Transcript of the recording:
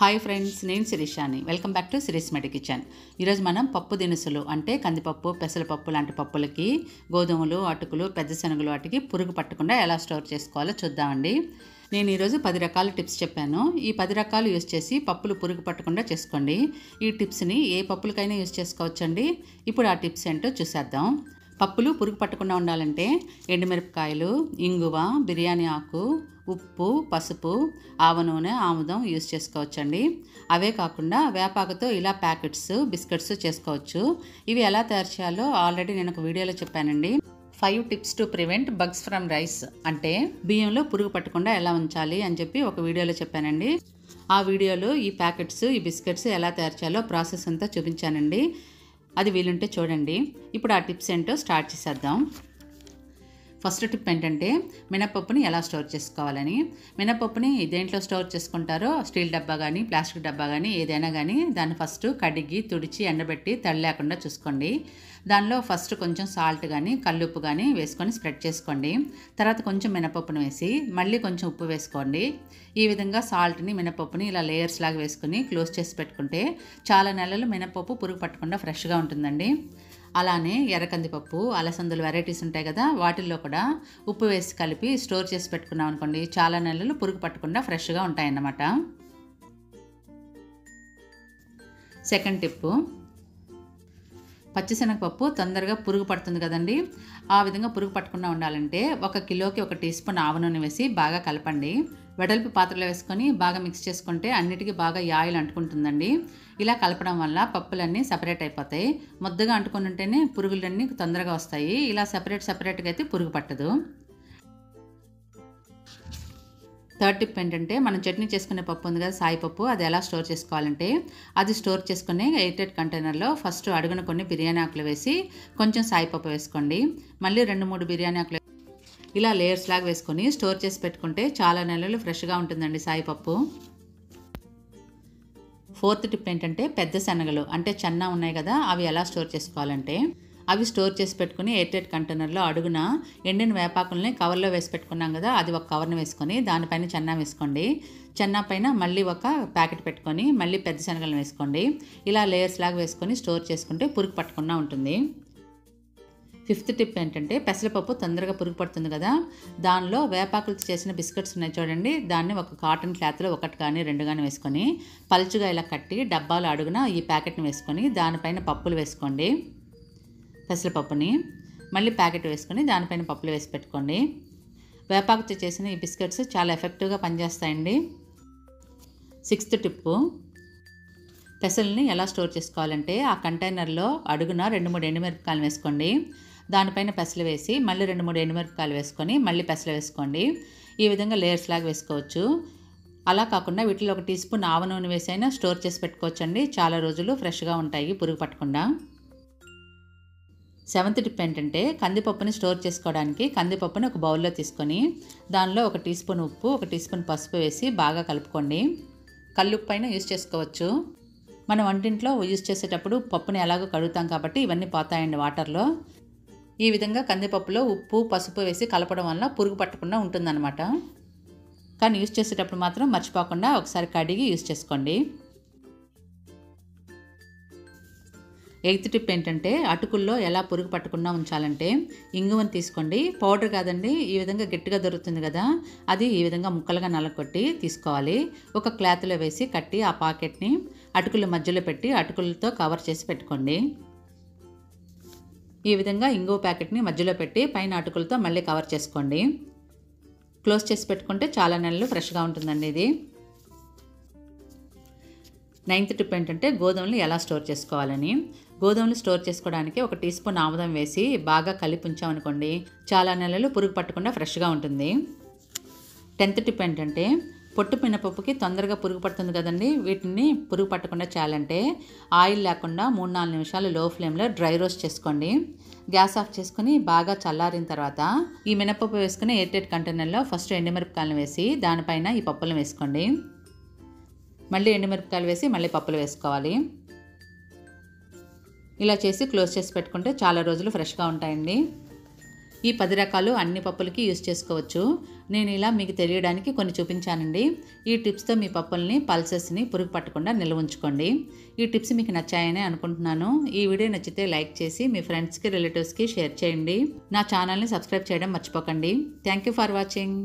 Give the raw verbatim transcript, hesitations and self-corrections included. Hi friends, నేను శిరీష్ అని. Welcome back to series medi kitchen. ఈరోజు మనం పప్పు దినుసులు అంటే కందిపప్పు, పెసరపప్పు లాంటి పప్పులకి గోధుమలు, అటుకులు, పెద్ద శనగలు వాటికి పురుగు పట్టకుండా ఎలా స్టోర్ చేసుకోవాలో చూద్దామండి. నేను ఈరోజు పది రకాల టిప్స్ చెప్పాను. ఈ పది రకాలు యూజ్ చేసి పప్పులు పురుగు పట్టకుండా చేసుకోండి. ఈ టిప్స్ని ఏ పప్పులకైనా యూజ్ చేసుకోవచ్చండి. ఇప్పుడు ఆ టిప్స్ ఏంటో చూసేద్దాం. పప్పులు పురుగు పట్టకుండా ఉండాలంటే ఎండుమిరపకాయలు, ఇంగువ, బిర్యానీ ఆకు, ఉప్పు, పసుపు, ఆవ నూనె, ఆముదం యూజ్ చేసుకోవచ్చండి. అవే కాకుండా వేపాకుతో ఇలా ప్యాకెట్స్, బిస్కెట్స్ చేసుకోవచ్చు. ఇవి ఎలా తయారు చేయాలో ఆల్రెడీ నేను ఒక వీడియోలో చెప్పానండి. Five tips to prevent bugs from rice అంటే బియ్యంలో పురుగు పట్టకుండా ఎలా ఉంచాలి అని చెప్పి ఒక వీడియోలో చెప్పానండి. ఆ వీడియోలో ఈ ప్యాకెట్స్, ఈ బిస్కెట్స్ ఎలా తయారు చేయాలో ప్రాసెస్ అంతా చూపించానండి. అది వీలుంటే చూడండి. ఇప్పుడు ఆ టిప్స్ ఏంటో స్టార్ట్ చేసేద్దాం. ఫస్ట్ టిప్ ఏంటంటే మినపప్పుని ఎలా స్టోర్ చేసుకోవాలని. మినపప్పుని దేంట్లో స్టోర్ చేసుకుంటారో, స్టీల్ డబ్బా కానీ ప్లాస్టిక్ డబ్బా కానీ ఏదైనా కానీ, దాన్ని ఫస్ట్ కడిగి తుడిచి ఎండబెట్టి తడి లేకుండా చూసుకోండి. దానిలో ఫస్ట్ కొంచెం సాల్ట్ కానీ కల్లుప్పు కానీ వేసుకొని స్ప్రెడ్ చేసుకోండి. తర్వాత కొంచెం మినపప్పును వేసి మళ్ళీ కొంచెం ఉప్పు వేసుకోండి. ఈ విధంగా సాల్ట్ని, మినపప్పుని ఇలా లేయర్స్ లాగా వేసుకొని క్లోజ్ చేసి పెట్టుకుంటే చాలా నెలలు మినపప్పు పురుగు పట్టకుండా ఫ్రెష్గా ఉంటుందండి. అలానే ఎర్రకందిపప్పు, అలసందులు వెరైటీస్ ఉంటాయి కదా, వాటిల్లో కూడా ఉప్పు వేసి కలిపి స్టోర్ చేసి పెట్టుకున్నాం అనుకోండి, చాలా నెలలు పురుగు పట్టకుండా ఫ్రెష్గా ఉంటాయన్నమాట. సెకండ్ టిప్పు, పచ్చిశనగపప్పు తొందరగా పురుగు పడుతుంది కదండి. ఆ విధంగా పురుగు పట్టకుండా ఉండాలంటే ఒక కిలోకి ఒక టీ స్పూన్ ఆవ నూనె వేసి బాగా కలపండి. వెడల్పు పాత్రలో వేసుకొని బాగా మిక్స్ చేసుకుంటే అన్నిటికీ బాగా ఆయిల్ అంటుకుంటుందండి. ఇలా కలపడం వల్ల పప్పులన్నీ సపరేట్ అయిపోతాయి. ముద్దగా అంటుకుని ఉంటేనే పురుగులన్నీ తొందరగా వస్తాయి. ఇలా సపరేట్ సపరేట్గా అయితే పురుగు పట్టదు. థర్డ్ టిప్ ఏంటంటే మనం చట్నీ చేసుకునే పప్పు ఉంది కదా, సాయి పప్పు, అది ఎలా స్టోర్ చేసుకోవాలంటే అది స్టోర్ చేసుకునే ఎయిర్టైట్ కంటైనర్లో ఫస్ట్ అడుగున కొన్ని బిర్యానీ ఆకులు వేసి కొంచెం సాయి పప్పు వేసుకోండి. మళ్ళీ రెండు మూడు బిర్యానీ ఆకులు ఇలా లేయర్స్ లాగా వేసుకొని స్టోర్ చేసి పెట్టుకుంటే చాలా నెలలు ఫ్రెష్గా ఉంటుందండి సాయిపప్పు. ఫోర్త్ టిప్ ఏంటంటే పెద్ద శనగలు అంటే చెన్న ఉన్నాయి కదా, అవి ఎలా స్టోర్ చేసుకోవాలంటే అవి స్టోర్ చేసి పెట్టుకుని ఎయిర్టైట్ కంటైనర్లో అడుగున ఎండిన వేపాకుల్ని కవర్లో వేసి పెట్టుకున్నాం కదా, అది ఒక కవర్ని వేసుకొని దానిపైన చెన్న వేసుకోండి. చెన్న పైన మళ్ళీ ఒక ప్యాకెట్ పెట్టుకొని మళ్ళీ పెద్ద శనగలను వేసుకోండి. ఇలా లేయర్స్ లాగా వేసుకొని స్టోర్ చేసుకుంటే పురుగు పట్టకుండా ఉంటుంది. ఫిఫ్త్ టిప్ ఏంటంటే పెసరపప్పు తొందరగా పురుగు పడుతుంది కదా, దానిలో వేపాకులతో చేసిన బిస్కెట్స్ ఉన్నాయి చూడండి, దాన్ని ఒక కాటన్ క్లాత్లో ఒకటి కానీ రెండు కానీ వేసుకొని పలుచుగా ఇలా కట్టి డబ్బాలు అడుగున ఈ ప్యాకెట్ని వేసుకొని దానిపైన పప్పులు వేసుకోండి. పెసరపప్పుని మళ్ళీ ప్యాకెట్ వేసుకొని దానిపైన పప్పులు వేసి పెట్టుకోండి. వేపాకుతో చేసిన ఈ బిస్కెట్స్ చాలా ఎఫెక్టివ్గా పనిచేస్తాయండి. సిక్స్త్ టిప్పు, పెసల్ని ఎలా స్టోర్ చేసుకోవాలంటే ఆ కంటైనర్లో అడుగున రెండు మూడు ఎండుమిరపకాయలు వేసుకోండి. దానిపైన పెసలు వేసి మళ్ళీ రెండు మూడు ఎండుమిరపకాయలు వేసుకొని మళ్ళీ పెసలు వేసుకోండి. ఈ విధంగా లేయర్స్ లాగా వేసుకోవచ్చు. అలా కాకుండా వీటిలో ఒక టీ స్పూన్ ఆవ నూనె వేసైనా స్టోర్ చేసి పెట్టుకోవచ్చండి. చాలా రోజులు ఫ్రెష్గా ఉంటాయి పురుగు పట్టకుండా. సెవెంత్ టిప్ ఏంటంటే కందిపప్పుని స్టోర్ చేసుకోవడానికి కందిపప్పుని ఒక బౌల్లో తీసుకొని దానిలో ఒక టీ స్పూన్ ఉప్పు, ఒక టీ స్పూన్ పసుపు వేసి బాగా కలుపుకోండి. కల్లుప్పైనా యూజ్ చేసుకోవచ్చు. మనం వంటింట్లో యూజ్ చేసేటప్పుడు పప్పుని ఎలాగో కడుగుతాం కాబట్టి ఇవన్నీ పోతాయండి వాటర్లో. ఈ విధంగా కందిపప్పులో ఉప్పు, పసుపు వేసి కలపడం వల్ల పురుగు పట్టకుండా ఉంటుందన్నమాట. కానీ యూజ్ చేసేటప్పుడు మాత్రం మర్చిపోకుండా ఒకసారి కడిగి యూజ్ చేసుకోండి. ఎయిత్ టిప్ ఏంటంటే అటుకుల్లో ఎలా పురుగు పట్టకుండా ఉంచాలంటే ఇంగువని తీసుకోండి. పౌడర్ కాదండి, ఈ విధంగా గట్టిగా దొరుకుతుంది కదా, అది ఈ విధంగా ముక్కలుగా నలగొట్టి తీసుకోవాలి. ఒక క్లాత్లో వేసి కట్టి ఆ ప్యాకెట్ని అటుకుల మధ్యలో పెట్టి అటుకులతో కవర్ చేసి పెట్టుకోండి. ఈ విధంగా ఇంగువ ప్యాకెట్ని మధ్యలో పెట్టి పైన అటుకులతో మళ్ళీ కవర్ చేసుకోండి. క్లోజ్ చేసి పెట్టుకుంటే చాలా నెలలు ఫ్రెష్గా ఉంటుందండి ఇది. నైన్త్ టిప్ ఏంటంటే గోధుమలు ఎలా స్టోర్ చేసుకోవాలని. గోధుమలు స్టోర్ చేసుకోవడానికి ఒక టీ స్పూన్ ఆముదం వేసి బాగా కలిపి ఉంచామనుకోండి, చాలా నెలలు పురుగు పట్టకుండా ఫ్రెష్గా ఉంటుంది. టెన్త్ టిప్ ఏంటంటే పొట్టు మినపప్పుకి తొందరగా పురుగు పడుతుంది కదండి, వీటిని పురుగు పట్టకుండా చేయాలంటే ఆయిల్ లేకుండా మూడు నాలుగు నిమిషాలు లో ఫ్లేమ్లో డ్రై రోస్ట్ చేసుకోండి. గ్యాస్ ఆఫ్ చేసుకుని బాగా చల్లారిన తర్వాత ఈ మినపప్పు వేసుకుని ఎయిర్టైట్ కంటైనర్లో ఫస్ట్ ఎండుమిరపకాయలను వేసి దానిపైన ఈ పప్పులను వేసుకోండి. మళ్ళీ ఎండుమిరపకాయలు వేసి మళ్ళీ పప్పులు వేసుకోవాలి. ఇలా చేసి క్లోజ్ చేసి పెట్టుకుంటే చాలా రోజులు ఫ్రెష్గా ఉంటాయండి. ఈ పది రకాలు అన్ని పప్పులకి యూస్ చేసుకోవచ్చు. నేను ఇలా మీకు తెలియడానికి కొన్ని చూపించానండి. ఈ టిప్స్తో మీ పప్పుల్ని పల్సెస్ని పురుగు పట్టకుండా నిల్వ ఉంచుకోండి. ఈ టిప్స్ మీకు నచ్చాయని అనుకుంటున్నాను. ఈ వీడియో నచ్చితే లైక్ చేసి మీ ఫ్రెండ్స్కి రిలేటివ్స్కి షేర్ చేయండి. నా ఛానల్ని సబ్స్క్రైబ్ చేయడం మర్చిపోకండి. Thank you for watching.